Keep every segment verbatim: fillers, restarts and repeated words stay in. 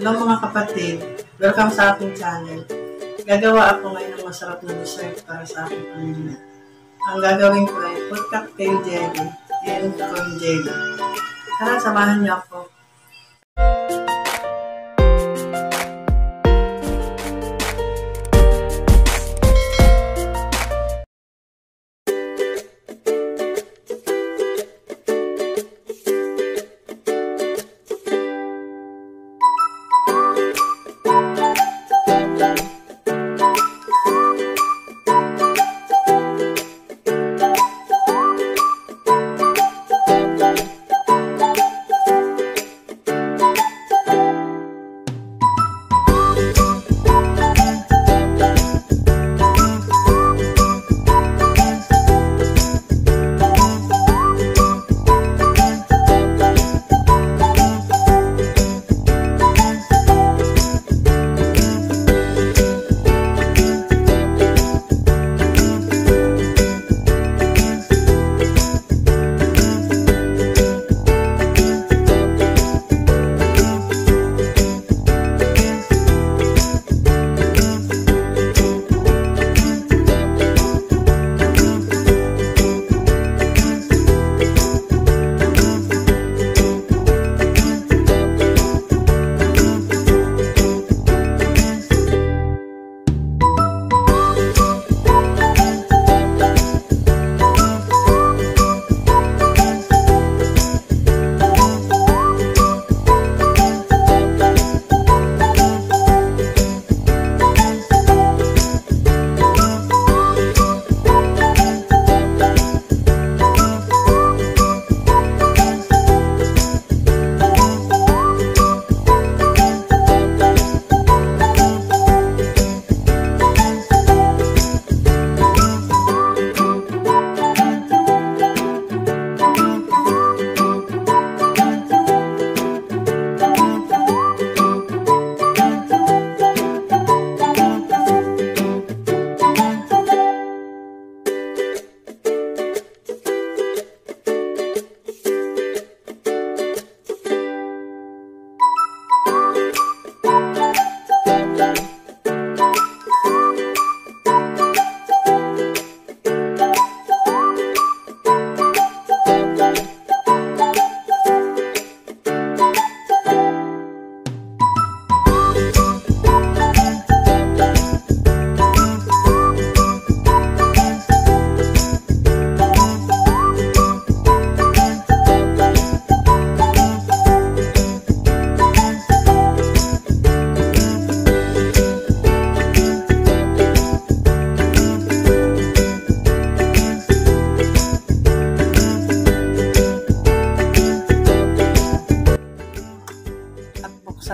Hello mga kapatid, welcome sa aking channel. Gagawa ako ngayon ng masarap na dessert para sa aking pamilya. Ang gagawin ko ay fruit cocktail jelly and corn jelly. Tara, samahan niyo ako.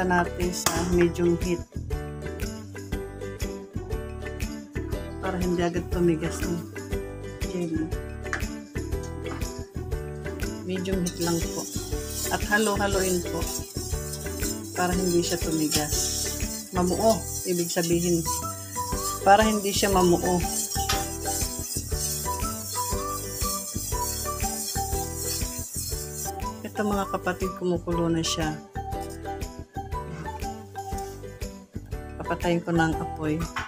Natin sa medium heat para hindi agad tumigas ng jelly. Medium heat lang po at halo-haloin po para hindi siya tumigas, mamuo ibig sabihin, para hindi siya mamuo. Ito mga kapatid, kumukulo na siya. Patayin ko ng apoy.